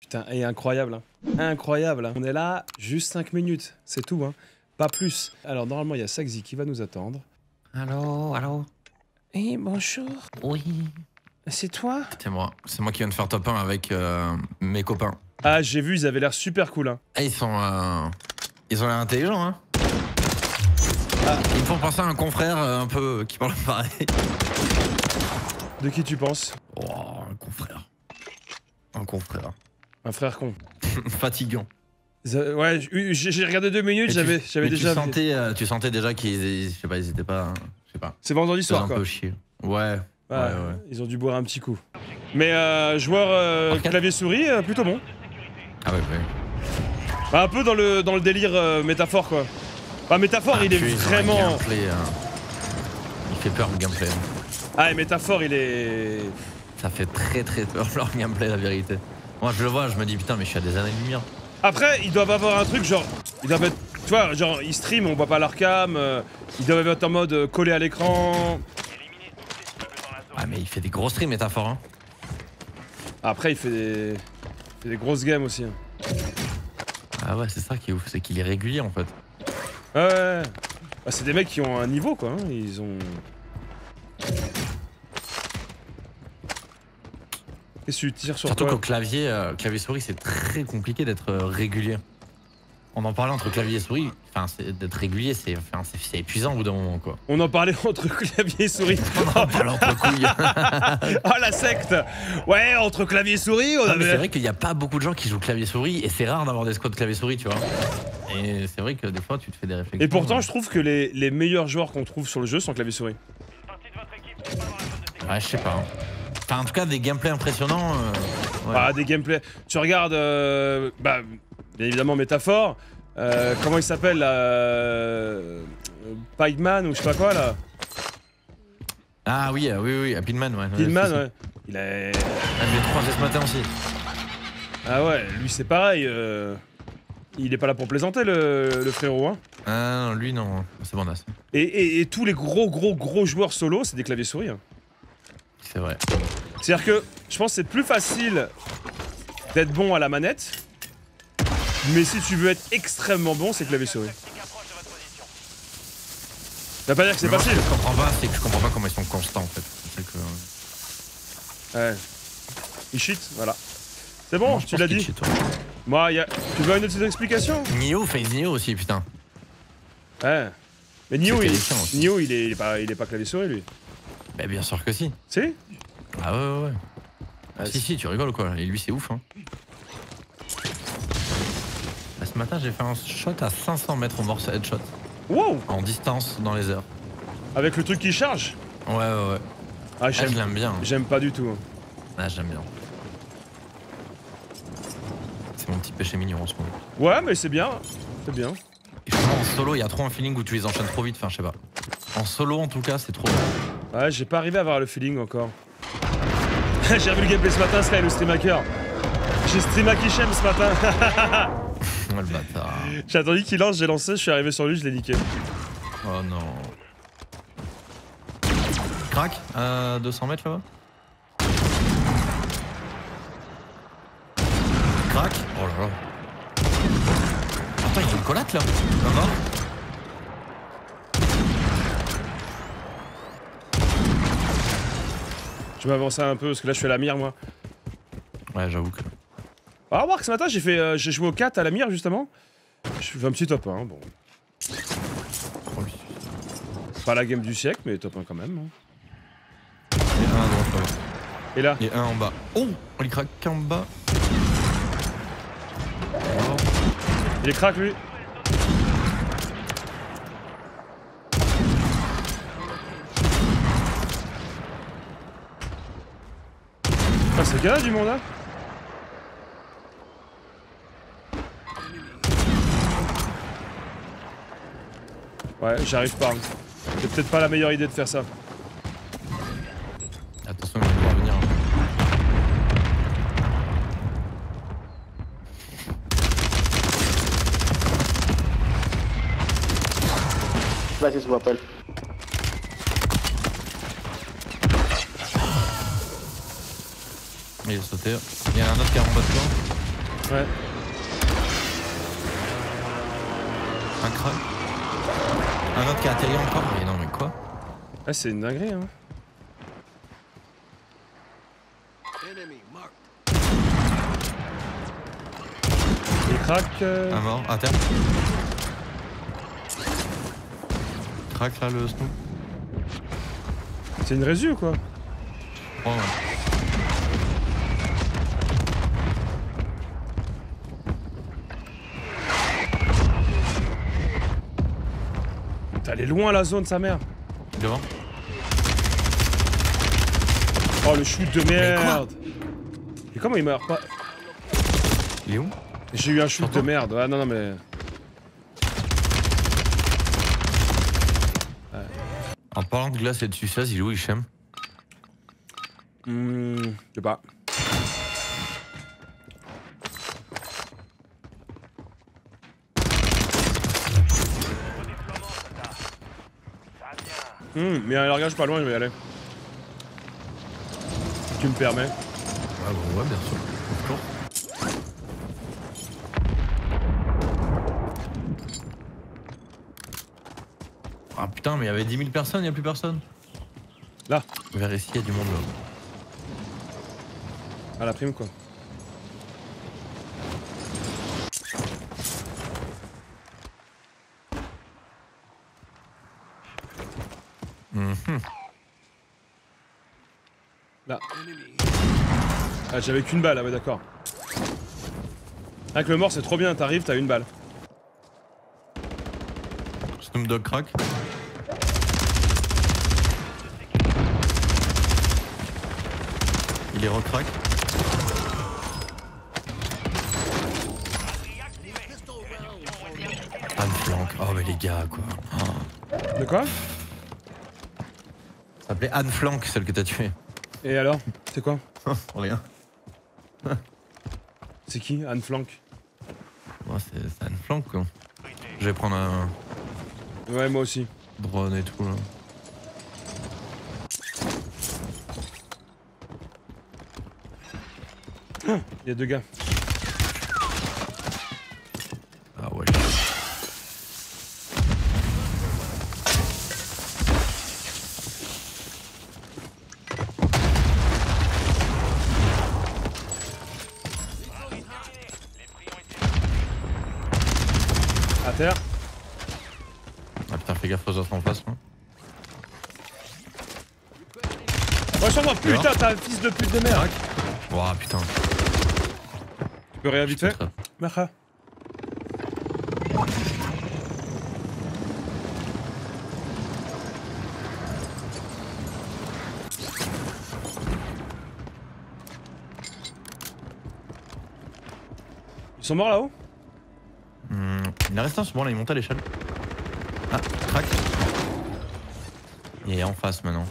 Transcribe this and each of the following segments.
Putain, et incroyable, hein. Incroyable, hein. On est là, juste 5 minutes, c'est tout, hein. Pas plus. Alors, normalement, il y a Saxi qui va nous attendre. Allô, allô. Eh, bonjour. Oui. C'est toi? C'est moi. C'est moi qui viens de faire top 1 avec mes copains. Ah, j'ai vu, ils avaient l'air super cool, hein. Ah, ils ont l'air intelligents, hein. Ah. Ils me font penser à un confrère un peu qui parle pareil. De qui tu penses? Oh, un confrère. Un confrère. Un frère con. Fatigant. Ouais, j'ai regardé 2 minutes, j'avais déjà... tu sentais déjà qu'ils... Je sais pas, ils étaient pas... Je sais pas. C'est vendredi soir, quoi. Un peu chier. Ouais. Ouais, ouais. Ils ont dû boire un petit coup. Mais joueur clavier-souris, plutôt bon. Ah ouais, ouais. Bah, un peu dans le délire métaphore, quoi. Bah, métaphore, ah, il est vraiment... Gameplay, il fait peur, le gameplay. Ah, et métaphore, il est... Ça fait très très peur, leur gameplay, la vérité. Moi, je le vois, je me dis, putain, mais je suis à des années-lumière. Après, ils doivent avoir un truc, genre... Ils doivent être... Tu vois, genre, ils stream, on voit pas leur cam. Ils doivent être en mode collé à l'écran... Ah mais il fait des gros streams, Métaphore, hein. Après il fait des grosses games aussi, hein. Ah ouais, c'est ça qui est ouf, c'est qu'il est régulier en fait. Ouais. Bah, c'est des mecs qui ont un niveau, quoi, hein. Ils ont... Qu'est-ce que tu tires sur toi ? Surtout qu'au clavier, clavier souris, c'est très compliqué d'être régulier. On en parlait entre clavier et souris, enfin d'être régulier, c'est enfin, épuisant au bout d'un moment, quoi. On en parlait entre clavier et souris. On en parlait entre couilles. Oh la secte. Ouais, entre clavier et souris. On avait... C'est vrai qu'il n'y a pas beaucoup de gens qui jouent clavier souris et c'est rare d'avoir des squads clavier souris, tu vois. Et c'est vrai que des fois tu te fais des réflexions. Et pourtant, je trouve que les meilleurs joueurs qu'on trouve sur le jeu sont clavier souris. Ouais, je sais pas. Enfin, en tout cas, des gameplays impressionnants. Ouais. Ah, des gameplays. Tu regardes. Bah. Bien évidemment, Métaphore. Comment il s'appelle là, Piedman ou je sais pas quoi là. Ah oui, oui, Piedman, ouais. Piedman, ouais. Il a. Elle fait 3 ce matin aussi. Ah ouais, lui c'est pareil. Il est pas là pour plaisanter, le frérot, hein. Ah non, lui non, c'est bon, as. Et tous les gros joueurs solo, c'est des claviers souris. Hein. C'est vrai. C'est-à-dire que je pense que c'est plus facile d'être bon à la manette. Mais si tu veux être extrêmement bon, c'est clavier souris. Ça veut pas dire que c'est facile. Ce que je comprends pas, c'est que je comprends pas comment ils sont constants, en fait. Que... Ouais. Ils cheatent, voilà. C'est bon, non, tu l'as dit. Moi, y a... Tu veux une autre explication? Nioh fait Nioh aussi, putain. Ouais. Mais Nioh, il est pas clavier souris, lui. Bah bien sûr que si. Si? Ah ouais. Ah, si, tu rigoles, quoi. Et lui, c'est ouf, hein. Ce matin, j'ai fait un shot à 500 mètres au morceau, headshot. Wow! En distance, dans les heures. Avec le truc qui charge? Ouais. Ah, je l'aime bien. J'aime pas du tout. Ah, j'aime bien. C'est mon petit péché mignon en ce moment. Ouais, mais c'est bien. C'est bien. Et en solo, il y a trop un feeling où tu les enchaînes trop vite. Enfin, je sais pas. En solo, en tout cas, c'est trop. Ouais, j'ai pas arrivé à avoir le feeling encore. J'ai revu le gameplay ce matin, Sky, le streamhacker. J'ai streamhacké Shem ce matin. J'ai attendu qu'il lance, j'ai lancé, je suis arrivé sur lui, je l'ai niqué. Oh non. Crac, 200 mètres là-bas. Crac. Oh là là. Attends, il fait une collate là. Je vais avancer un peu parce que là je fais la mire, moi. Ouais, j'avoue que... Ah, remarque, ce matin, j'ai joué au 4 à la mire, justement. Je fais un petit top 1, bon. Pas la game du siècle, mais top 1 quand même. Hein. Il y a un à droite, là. Et là ? Il y a un en bas. Oh, il craque en bas. Oh. Il craque, lui. Ah, c'est quel âge du monde, là ? Ouais, j'arrive pas. C'est peut-être pas la meilleure idée de faire ça. Attention, je vais pouvoir venir. Vas-y, je m'appelle. Il est sauté. Il y a un autre qui est en bas de toi. Ouais. Un crâne. Un autre qui a atterri encore. Mais non mais quoi. Ah c'est une dinguerie hein. Il craque... Un mort, à terre. Craque là le snow. C'est une résu ou quoi? Oh, ouais. Elle est loin la zone, sa mère. Devant. Oh le shoot de merde. Mais comment il meurt pas? Il est où? J'ai eu un shoot de merde. Ah non non mais. Ouais. En parlant de glace et de suceuse, il est où Hichem? Je sais pas. Mais un largage pas loin, je vais y aller. Si tu me permets. Ah bon, ouais, bien sûr. Ah putain, mais il y avait 10 000 personnes, il n'y a plus personne. Là. Vers ici, il y a du monde là. Ah, la prime quoi. Là. Ah, j'avais qu'une balle, ah ouais d'accord. Avec le mort c'est trop bien, t'arrives, t'as une balle. Snoop Dogg crack. Il est recrack. Ah me flanque, oh mais les gars quoi. Oh. De quoi? Ça s'appelait Anne Flank, celle que t'as tuée. Et alors? C'est quoi? Rien. C'est qui Anne Flank? Moi, c'est Anne Flank quoi. Je vais prendre un... Ouais, moi aussi. Drone et tout là. Ah, il y a deux gars. Ah ouais. Ah putain fais gaffe aux autres en face moi. Ouais sur moi putain t'as un fils de pute de merde. Ouah putain. Tu peux réagir vite fait. Macha. Ils sont morts là-haut? Il en reste un ce moment là, il monte à l'échelle. Ah, crac. Il est en face maintenant.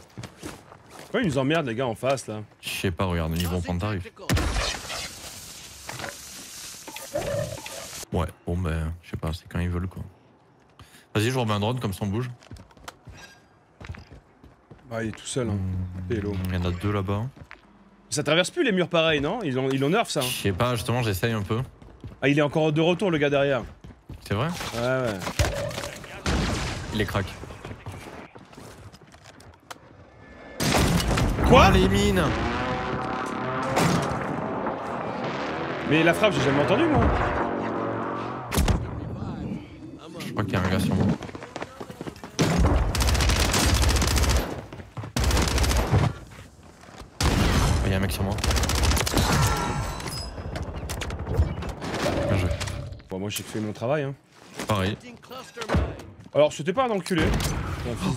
Pourquoi ils nous emmerdent les gars en face là? Je sais pas, regarde, ils vont prendre tarif. Ouais, bon bah, je sais pas, c'est quand ils veulent quoi. Vas-y, je remets un drone comme ça on bouge. Bah, il est tout seul hein. Hello. Il y en a deux là-bas. Ça traverse plus les murs pareil, non? Ils ont nerf ça. Hein. Je sais pas, justement, j'essaye un peu. Ah, il est encore de retour le gars derrière. C'est vrai? Ouais, ouais. Il est crack. Quoi? Oh, les mines! Mais la frappe, j'ai jamais entendu moi! Je crois qu'il y a un gars sur moi. Il y a un mec sur moi. Bien joué. Bon, moi j'ai fait mon travail, hein. Pareil. Alors c'était pas un enculé.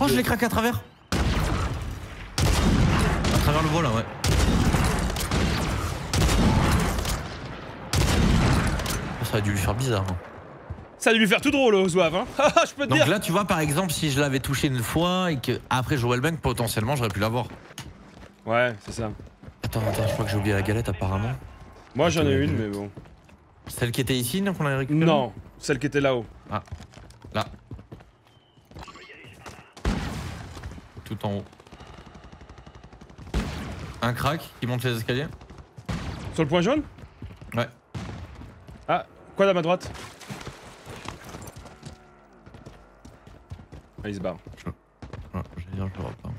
Oh je l'ai craqué à travers. À travers le vol là ouais. Ça a dû lui faire bizarre. Hein. Ça a dû lui faire tout drôle au zouave hein. Je peux te dire. Donc là tu vois par exemple si je l'avais touché une fois et que après je jouais le bank potentiellement j'aurais pu l'avoir. Ouais c'est ça. Attends je crois que j'ai oublié la galette apparemment. Moi j'en ai une mais bon. Celle qui était ici donc on l'a récupérée. Non celle qui était là-haut. Ah là. Tout en haut. Un crack qui monte les escaliers. Sur le point jaune? Ouais. Ah, quoi à ma droite? Ah, il se barre. J'allais dire, je le repars.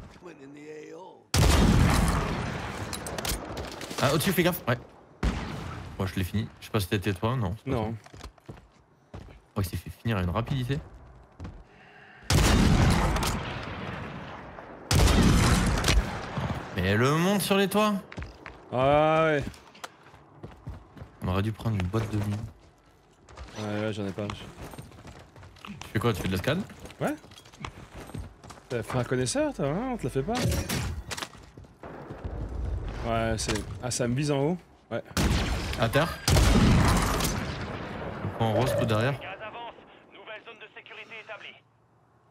Ah, au-dessus, fais gaffe. Ouais. Moi, je l'ai fini. Je sais pas si t'étais toi, non? Non. Oh, il s'est fait finir à une rapidité. Mais le monde sur les toits. Ah ouais. On aurait dû prendre une boîte de mine. Ouais, ouais, j'en ai pas. Tu fais quoi? Tu fais de la scan? Ouais. T'as fait un connaisseur, toi, hein? On te la fait pas? Ouais, c'est... Ah, ça me vise en haut. Ouais. À terre. On rose tout derrière.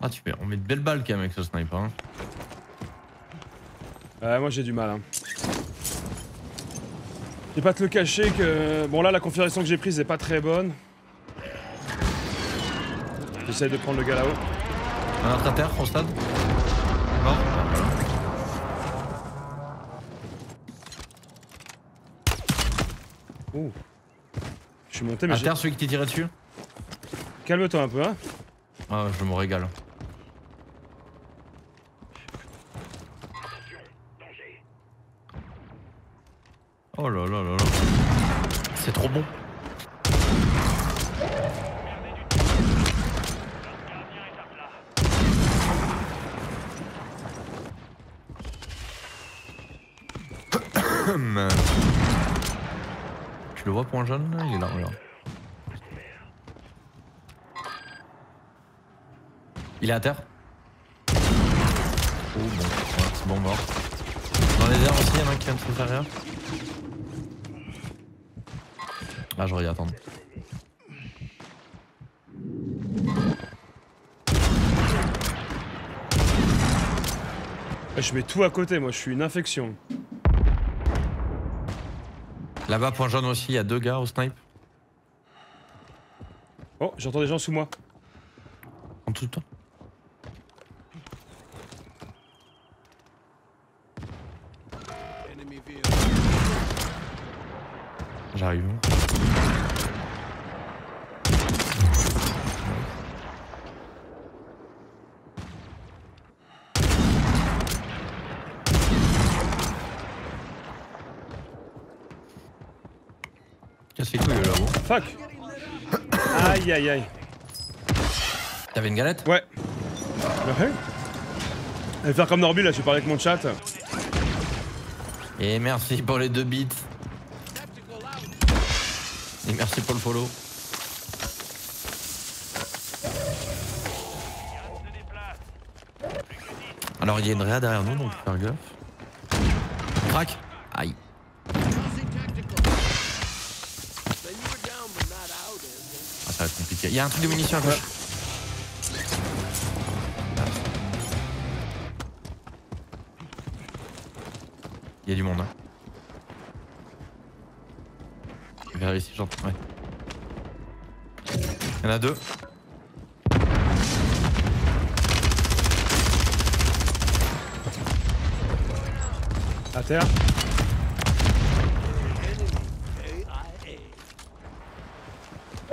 Ah, tu mets... On met de belles balles quand même avec ce sniper, hein. Moi j'ai du mal, hein. Je vais pas te le cacher que... Bon là la configuration que j'ai prise est pas très bonne. J'essaye de prendre le gars là-haut. Un autre à terre, au stade. Mort. Ouh. Je suis monté mais j'ai... À terre celui qui t'est tiré dessus. Calme-toi un peu, hein. Ah je me régale. Oh là là là là. C'est trop bon. Tu le vois point jaune là? Il est là, regarde. Il est à terre. Oh bon, c'est bon mort. Dans les airs aussi, il y en a un qui vient de se faire rien. Ah, j'aurais dû attendre. Je mets tout à côté, moi, je suis une infection. Là-bas, point jaune aussi, il y a deux gars au snipe. Oh, j'entends des gens sous moi. En tout le temps. J'arrive. Casse les couilles là-haut. Fuck. Aïe aïe aïe. T'avais une galette? Ouais. Je vais faire comme Norby là, je vais parler avec mon chat. Et merci pour les 2 bits. Et merci pour le follow. Alors il y a une réa derrière nous, donc faire gaffe. Crac. Aïe. Ah, ça va être compliqué. Il y a un truc de munitions à gauche. Il y a du monde, hein. Vers ici, j'entends. Ouais. Il y en a 2. À terre.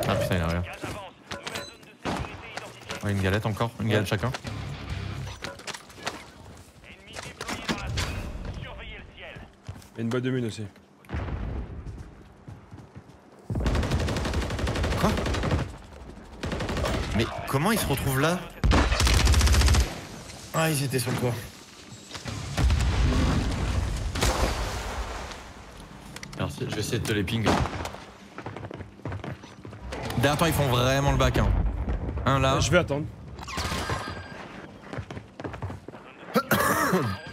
Ah putain, il a rien. Ouais, une galette encore, une galette chacun. Et une boîte de mine aussi. Mais comment ils se retrouvent là? Ah, ils étaient sur le toit. Merci, je vais essayer de te les ping. Derrière toi, ils font vraiment le bac, hein. Un là. Je vais attendre.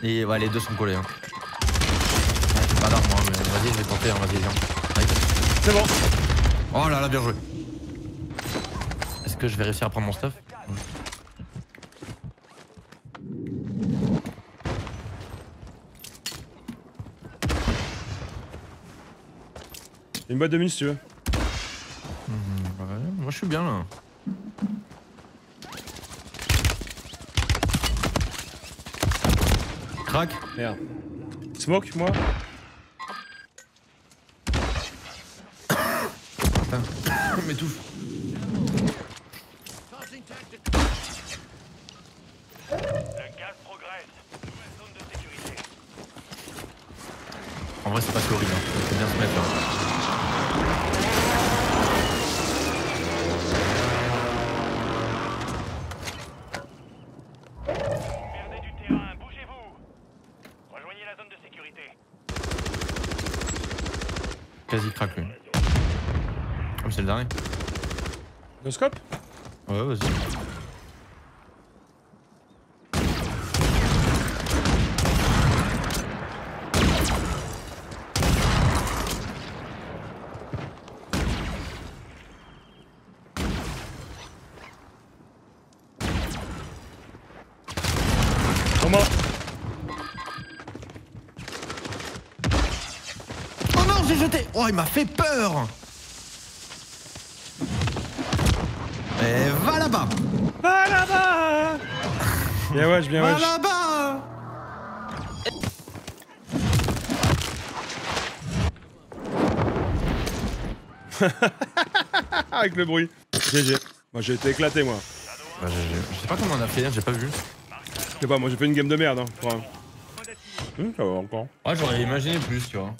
Et ouais, les deux sont collés, hein. Ouais, j'ai pas d'armes, hein, mais vas-y, je vais tenter, hein, vas-y, viens. C'est bon. Oh là là, bien joué. Que je vais réussir à prendre mon stuff. Une boîte de mine si tu veux. Ouais, moi je suis bien là. Crac. Merde. Smoke moi. je m'étouffe. Le gaz progresse. Nouvelle zone de sécurité. En vrai, c'est pas horrible. Il faut bien se mettre là. Quasi crack lui. Comme c'est le dernier. Le scope? Ouais, vas-y. Oh, il m'a fait peur! Et va là-bas! Va là-bas! Bien wesh, bien wesh! Va là-bas! Avec le bruit. GG. Moi j'ai été éclaté, moi. Bah, je sais pas comment on a fait, j'ai pas vu. Je sais pas, moi j'ai fait une game de merde. Hein. Ouais, j'aurais imaginé plus, tu vois.